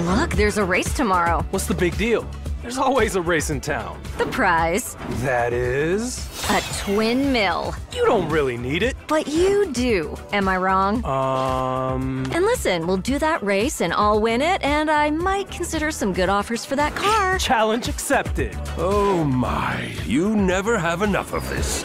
Look, there's a race tomorrow. What's the big deal? There's always a race in town. The prize. That is? A twin mill. You don't really need it. But you do. Am I wrong? And listen, we'll do that race and I'll win it, and I might consider some good offers for that car. Challenge accepted. Oh my, you never have enough of this.